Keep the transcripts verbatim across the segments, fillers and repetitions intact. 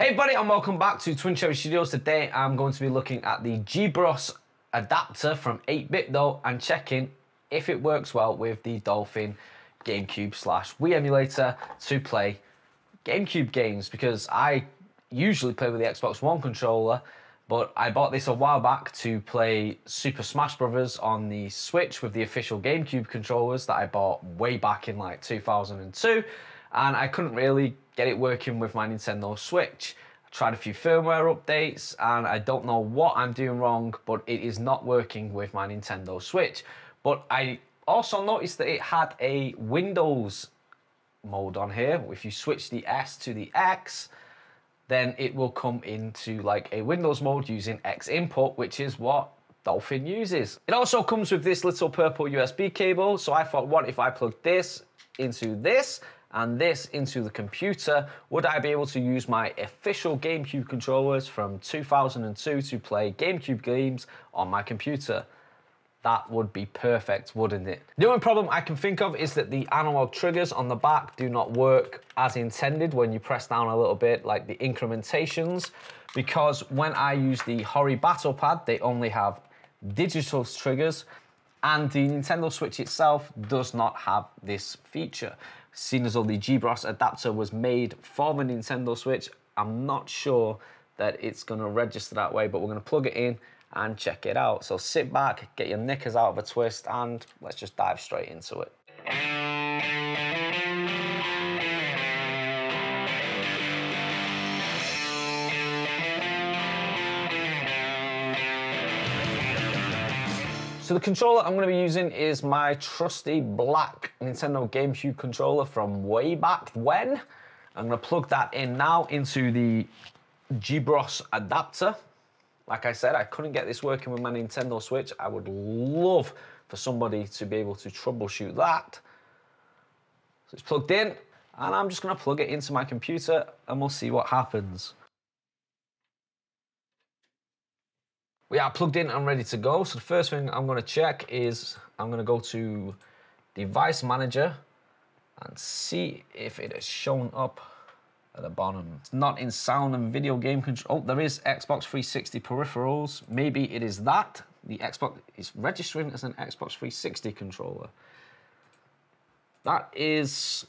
Hey buddy, and welcome back to Twin Cherry Studios. Today I'm going to be looking at the GBros adapter from eight bit do and checking if it works well with the Dolphin GameCube slash Wii emulator to play GameCube games, because I usually play with the Xbox One controller, but I bought this a while back to play Super Smash Brothers on the Switch with the official GameCube controllers that I bought way back in like two thousand two, and I couldn't really get it working with my Nintendo Switch. I tried a few firmware updates and I don't know what I'm doing wrong, but it is not working with my Nintendo Switch. But I also noticed that it had a Windows mode on here. If you switch the S to the X, then it will come into like a Windows mode using X input, which is what Dolphin uses. It also comes with this little purple U S B cable. So I thought, what if I plug this into this and this into the computer? Would I be able to use my official GameCube controllers from two thousand two to play GameCube games on my computer? That would be perfect, wouldn't it? The only problem I can think of is that the analog triggers on the back do not work as intended when you press down a little bit, like the incrementations, because when I use the Hori Battlepad, they only have digital triggers, and the Nintendo Switch itself does not have this feature. Seeing as though the GBros adapter was made for the Nintendo Switch, I'm not sure that it's going to register that way, but we're going to plug it in and check it out. So sit back, get your knickers out of a twist, and let's just dive straight into it. So the controller I'm going to be using is my trusty black Nintendo GameCube controller from way back when. I'm going to plug that in now into the GBros adapter. Like I said, I couldn't get this working with my Nintendo Switch. I would love for somebody to be able to troubleshoot that. So it's plugged in, and I'm just going to plug it into my computer and we'll see what happens. We are plugged in and ready to go. So the first thing I'm going to check is I'm going to go to Device Manager and see if it is shown up at the bottom. It's not in sound and video game control. Oh, there is Xbox three sixty peripherals. Maybe it is that. The Xbox is registering as an Xbox three sixty controller. That is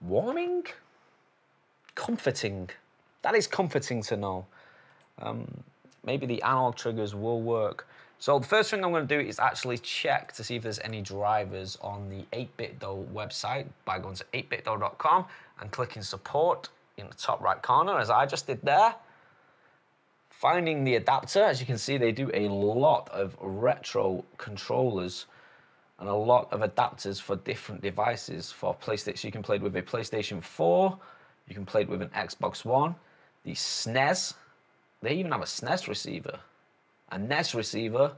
warming? Comforting. That is comforting to know. Um, Maybe the analog triggers will work. So the first thing I'm going to do is actually check to see if there's any drivers on the eight bit do website by going to eight bit do dot com and clicking support in the top right corner, as I just did there. Finding the adapter, as you can see, they do a lot of retro controllers and a lot of adapters for different devices. For PlayStation, you can play it with a PlayStation four, you can play it with an Xbox One, the S N E S. They even have a S N E S receiver, a N E S receiver,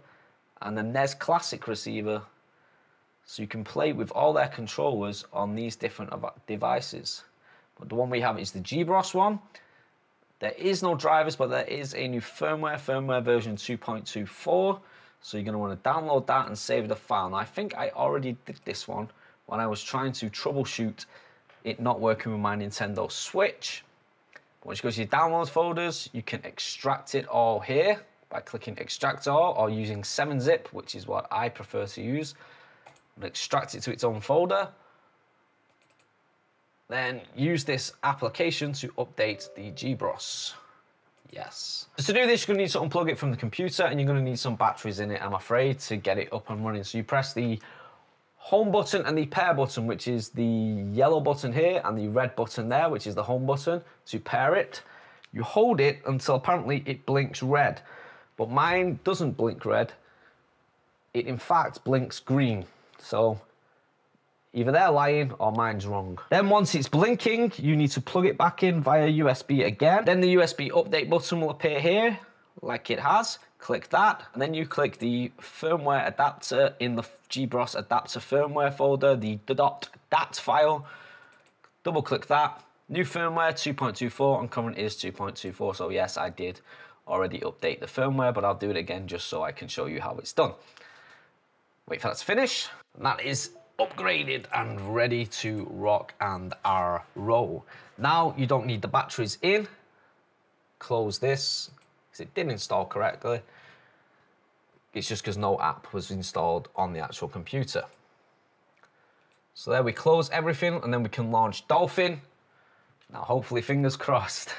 and a N E S Classic receiver. So you can play with all their controllers on these different devices. But the one we have is the GBros one. There is no drivers, but there is a new firmware, firmware version two point two four. So you're going to want to download that and save the file. Now, I think I already did this one when I was trying to troubleshoot it not working with my Nintendo Switch. Once you go to your downloads folders, you can extract it all here by clicking extract all or using seven zip, which is what I prefer to use. And extract it to its own folder. Then use this application to update the GBros. Yes. So to do this, you're going to need to unplug it from the computer, and you're going to need some batteries in it, I'm afraid, to get it up and running. So you press the home button and the pair button, which is the yellow button here, and the red button there, which is the home button, to pair it. You hold it until apparently it blinks red, but mine doesn't blink red. It in fact blinks green. So either they're lying or mine's wrong. Then once it's blinking, you need to plug it back in via U S B again. Then the U S B update button will appear here, like it has. Click that, and then you click the firmware adapter in the GBros adapter firmware folder, the .dat file. Double click that, new firmware two point two four, and current is two point two four. So yes, I did already update the firmware, but I'll do it again just so I can show you how it's done. Wait for that to finish. And that is upgraded and ready to rock and roll. Now you don't need the batteries in. close this because it didn't install correctly. It's just because no app was installed on the actual computer. So there we close everything and then we can launch Dolphin. Now hopefully, fingers crossed,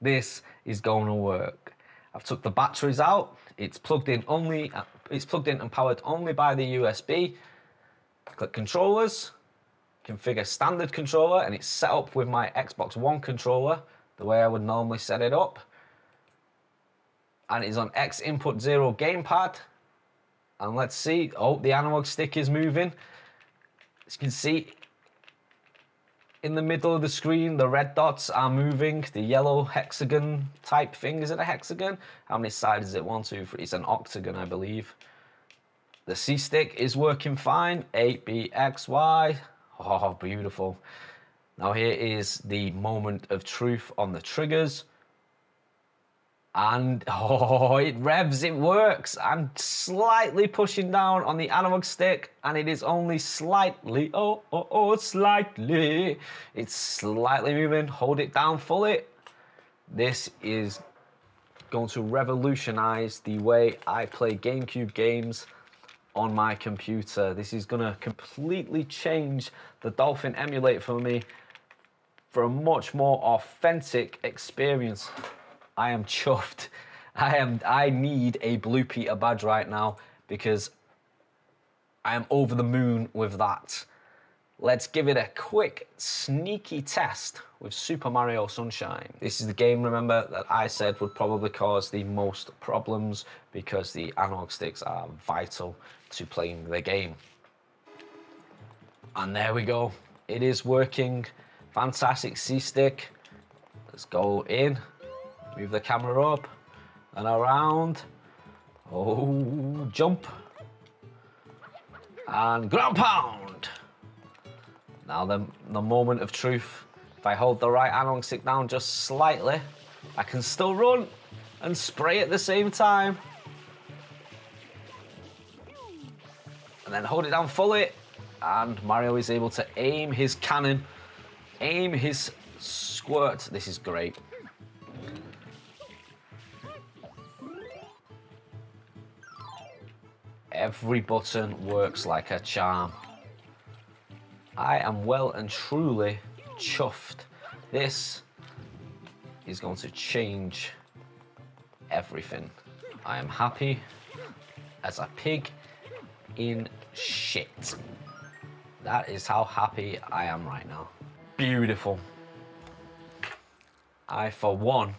this is going to work. I've took the batteries out. It's plugged in only, it's plugged in and powered only by the U S B. Click controllers, configure standard controller, and it's set up with my Xbox One controller, the way I would normally set it up. And it's on X input zero gamepad. And let's see, oh, the analog stick is moving. As you can see, in the middle of the screen, the red dots are moving, the yellow hexagon type thing. Is it a hexagon? How many sides is it? One, two, three, it's an octagon, I believe. The C-stick is working fine, eight B X Y, oh, beautiful. Now here is the moment of truth on the triggers. And, oh, it revs, it works. I'm slightly pushing down on the analog stick and it is only slightly, oh, oh, oh, slightly. It's slightly moving, hold it down fully. This is going to revolutionize the way I play GameCube games on my computer. This is gonna completely change the Dolphin emulator for me for a much more authentic experience. I am chuffed. I am. I need a Blue Peter badge right now because I am over the moon with that. Let's give it a quick sneaky test with Super Mario Sunshine. This is the game, remember, that I said would probably cause the most problems because the analog sticks are vital to playing the game. And there we go. It is working. Fantastic C-stick. Let's go in. Move the camera up and around. Oh, jump. And ground pound. Now the, the moment of truth. If I hold the right analog stick down just slightly, I can still run and spray at the same time. And then hold it down fully. And Mario is able to aim his cannon, aim his squirt. This is great. Every button works like a charm. I am well and truly chuffed. This is going to change everything. I am happy as a pig in shit. That is how happy I am right now. Beautiful. I, for one,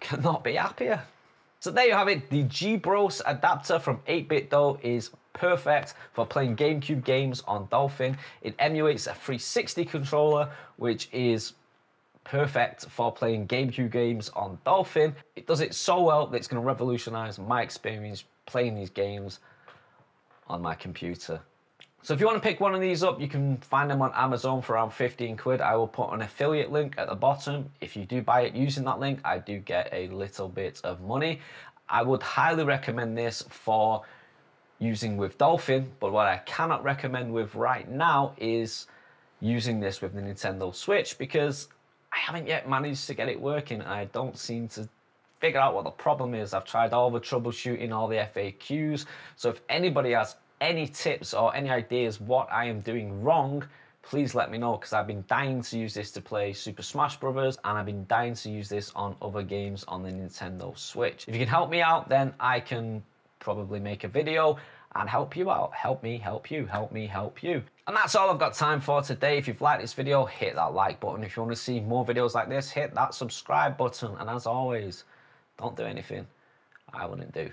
cannot be happier. So there you have it, the GBros adapter from eight bit do is perfect for playing GameCube games on Dolphin. It emulates a three sixty controller, which is perfect for playing GameCube games on Dolphin. It does it so well that it's going to revolutionize my experience playing these games on my computer. So if you want to pick one of these up, you can find them on Amazon for around fifteen quid. I will put an affiliate link at the bottom. If you do buy it using that link, I do get a little bit of money. I would highly recommend this for using with Dolphin, but what I cannot recommend with right now is using this with the Nintendo Switch because I haven't yet managed to get it working. I don't seem to figure out what the problem is. I've tried all the troubleshooting, all the F A Qs. So if anybody has any tips or any ideas what I am doing wrong, please let me know because I've been dying to use this to play Super Smash Brothers and I've been dying to use this on other games on the Nintendo Switch. If you can help me out, then I can probably make a video and help you out. Help me, help you, help me, help you. And that's all I've got time for today. If you've liked this video, hit that like button. If you want to see more videos like this, hit that subscribe button. And as always, don't do anything I wouldn't do.